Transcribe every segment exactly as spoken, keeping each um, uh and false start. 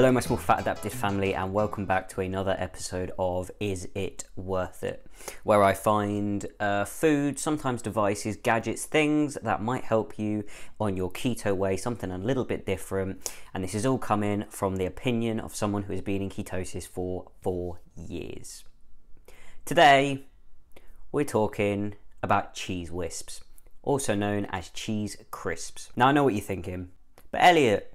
Hello my small fat adapted family, and welcome back to another episode of Is It Worth It? Where I find uh, food, sometimes devices, gadgets, things that might help you on your keto way, something a little bit different. And this is all coming from the opinion of someone who has been in ketosis for four years. Today, we're talking about cheese wisps, also known as cheese crisps. Now I know what you're thinking, but Elliot,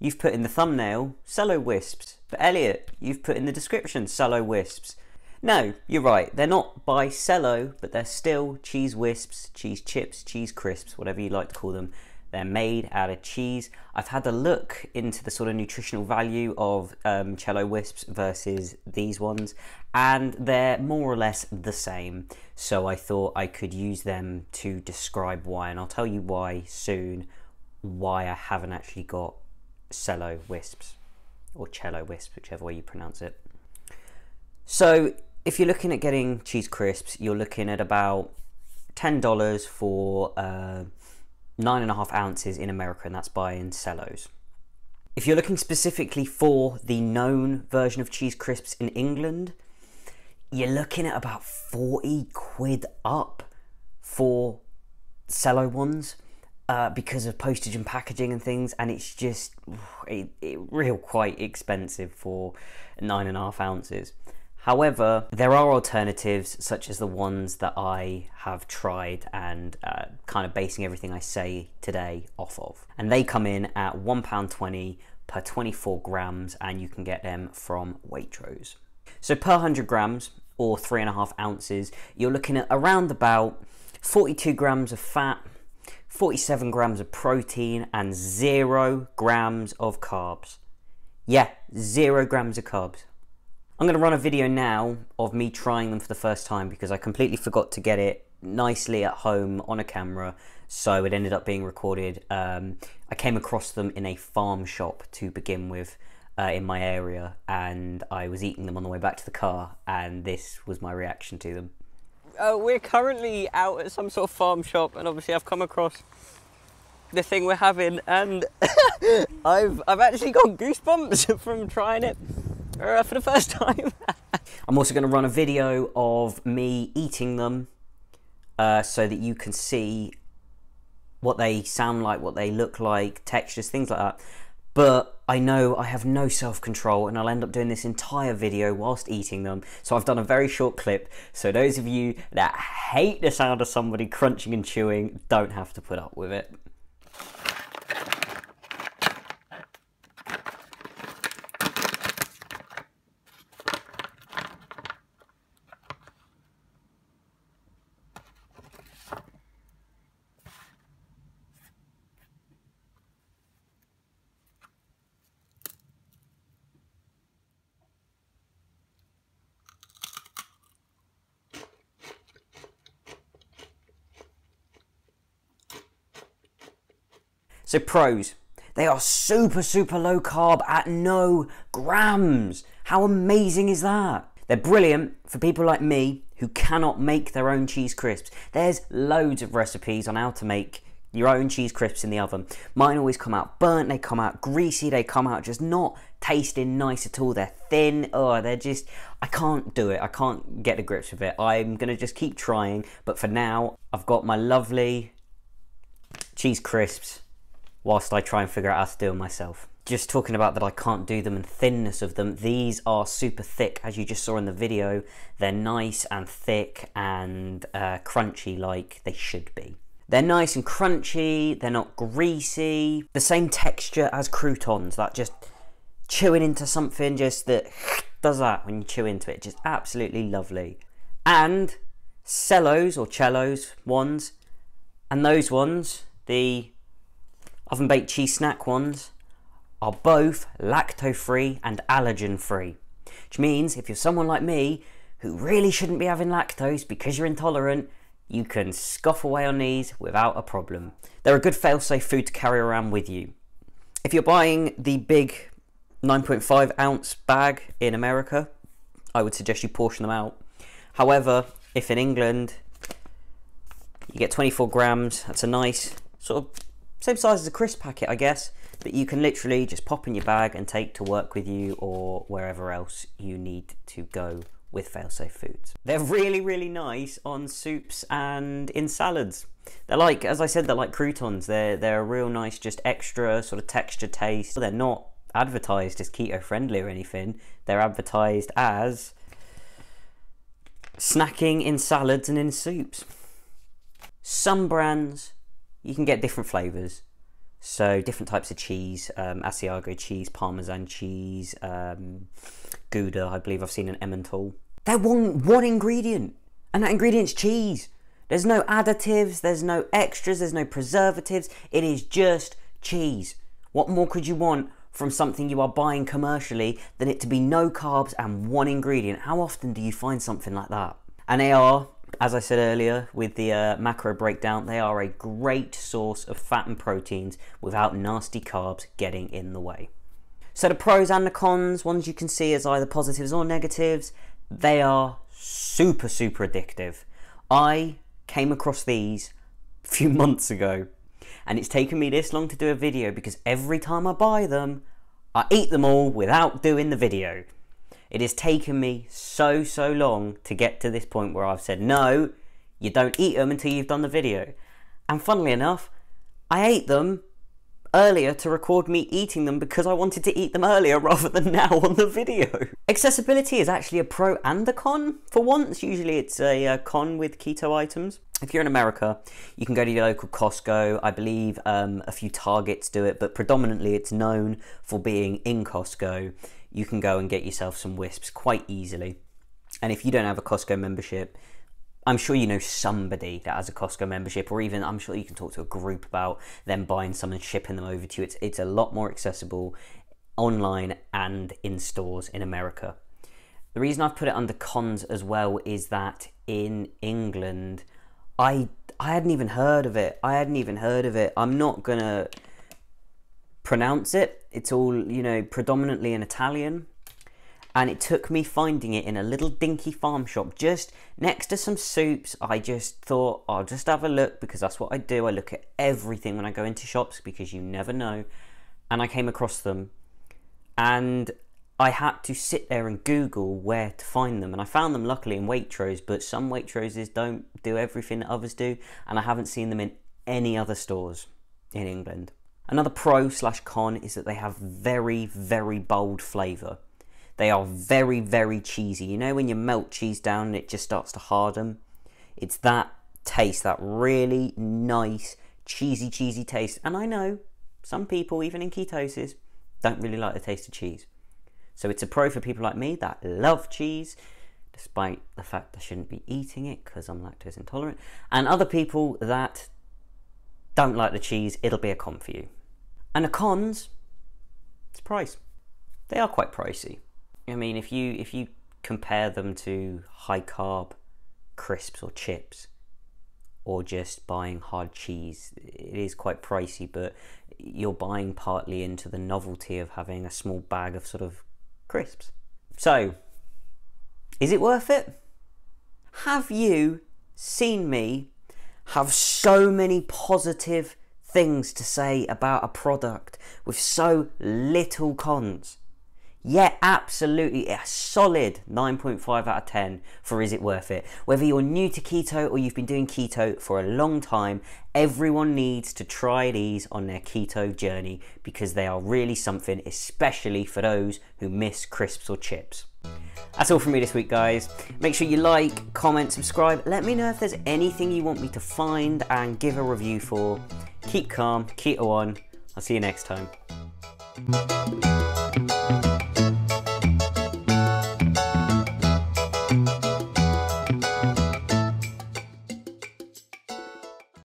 you've put in the thumbnail, Cello Wisps. But Elliot, you've put in the description, Cello Wisps. No, you're right, they're not by Cello, but they're still cheese wisps, cheese chips, cheese crisps, whatever you like to call them. They're made out of cheese. I've had a look into the sort of nutritional value of um, Cello Wisps versus these ones, and they're more or less the same. So I thought I could use them to describe why, and I'll tell you why soon, why I haven't actually got Cello Wisps or Cello Wisps, whichever way you pronounce it. So if you're looking at getting cheese crisps, you're looking at about ten dollars for uh, nine and a half ounces in America, and that's buying Cellos. If you're looking specifically for the known version of cheese crisps in England, you're looking at about forty quid up for Cello ones. Uh, because of postage and packaging and things, and it's just it, it real quite expensive for nine and a half ounces. However, there are alternatives such as the ones that I have tried and uh, kind of basing everything I say today off of. And they come in at one pound twenty per twenty-four grams, and you can get them from Waitrose. So per one hundred grams or three and a half ounces, you're looking at around about forty-two grams of fat, forty-seven grams of protein, and zero grams of carbs. Yeah, zero grams of carbs. I'm gonna run a video now of me trying them for the first time because I completely forgot to get it nicely at home on a camera, so it ended up being recorded. Um, I came across them in a farm shop to begin with uh, in my area, and I was eating them on the way back to the car, and this was my reaction to them. Uh, we're currently out at some sort of farm shop, and obviously I've come across the thing we're having, and I've I've actually got goosebumps from trying it uh, for the first time. I'm also going to run a video of me eating them uh, so that you can see what they sound like, what they look like, textures, things like that. But I know I have no self-control, and I'll end up doing this entire video whilst eating them. So I've done a very short clip. So those of you that hate the sound of somebody crunching and chewing don't have to put up with it. So pros, they are super, super low carb at no grams. How amazing is that? They're brilliant for people like me who cannot make their own cheese crisps. There's loads of recipes on how to make your own cheese crisps in the oven. Mine always come out burnt, they come out greasy, they come out just not tasting nice at all. They're thin, oh, they're just, I can't do it. I can't get to grips with it. I'm gonna just keep trying, but for now, I've got my lovely cheese crisps whilst I try and figure out how to do them myself. Just talking about that I can't do them and thinness of them, these are super thick, as you just saw in the video. They're nice and thick and uh, crunchy like they should be. They're nice and crunchy, they're not greasy, the same texture as croutons, that just chewing into something just that does that when you chew into it, just absolutely lovely. And Cellos or Cellos ones, and those ones, the oven baked cheese snack ones, are both lacto free and allergen free, which means if you're someone like me who really shouldn't be having lactose because you're intolerant, you can scoff away on these without a problem. They're a good fail-safe food to carry around with you. If you're buying the big nine point five ounce bag in America, I would suggest you portion them out. However, if in England you get twenty-four grams, that's a nice sort of same size as a crisp packet, I guess. that you can literally just pop in your bag and take to work with you or wherever else you need to go with fail-safe foods. They're really, really nice on soups and in salads. They're like, as I said, they're like croutons. They're, they're a real nice, just extra sort of texture taste. They're not advertised as keto-friendly or anything. They're advertised as snacking in salads and in soups. Some brands, you can get different flavours. So different types of cheese, um, Asiago cheese, Parmesan cheese, um, Gouda, I believe I've seen an Emmental. They're one, one ingredient, and that ingredient's cheese. There's no additives, there's no extras, there's no preservatives. It is just cheese. What more could you want from something you are buying commercially than it to be no carbs and one ingredient? How often do you find something like that? And they are, as I said earlier with the uh, macro breakdown, they are a great source of fat and proteins without nasty carbs getting in the way. So the pros and the cons, ones you can see as either positives or negatives, they are super, super addictive. I came across these a few months ago, and it's taken me this long to do a video because every time I buy them, I eat them all without doing the video. It has taken me so, so long to get to this point where I've said, no, you don't eat them until you've done the video. And funnily enough, I ate them earlier to record me eating them because I wanted to eat them earlier rather than now on the video. Accessibility is actually a pro and a con for once. Usually it's a uh, con with keto items. If you're in America, you can go to your local Costco. I believe um, a few Targets do it, but predominantly it's known for being in Costco. You can go and get yourself some Wisps quite easily. And if you don't have a Costco membership, I'm sure you know somebody that has a Costco membership, or even I'm sure you can talk to a group about them buying some and shipping them over to you. It's, it's a lot more accessible online and in stores in America. The reason I've put it under cons as well is that in England, I I hadn't even heard of it. I hadn't even heard of it. I'm not gonna pronounce it. It's all, you know, predominantly in Italian. And it took me finding it in a little dinky farm shop just next to some soups. I just thought, I'll just have a look because that's what I do. I look at everything when I go into shops because you never know. And I came across them and I had to sit there and Google where to find them, and I found them luckily in Waitrose, but some Waitroses don't do everything that others do, and I haven't seen them in any other stores in England. Another pro slash con is that they have very, very bold flavour. They are very, very cheesy. You know when you melt cheese down and it just starts to harden? It's that taste, that really nice, cheesy, cheesy taste. And I know some people, even in ketosis, don't really like the taste of cheese. So it's a pro for people like me that love cheese, despite the fact I shouldn't be eating it because I'm lactose intolerant, and other people that don't like the cheese, it'll be a con for you. And the cons, it's price. They are quite pricey. I mean, if you, if you compare them to high carb crisps or chips, or just buying hard cheese, it is quite pricey, but you're buying partly into the novelty of having a small bag of sort of crisps. So, is it worth it? Have you seen me have so many positive things to say about a product with so little cons? Yeah, absolutely, a solid nine point five out of ten for is it worth it? Whether you're new to keto or you've been doing keto for a long time, everyone needs to try these on their keto journey because they are really something, especially for those who miss crisps or chips. That's all from me this week, guys. Make sure you like, comment, subscribe. Let me know if there's anything you want me to find and give a review for. Keep calm, keto on. I'll see you next time.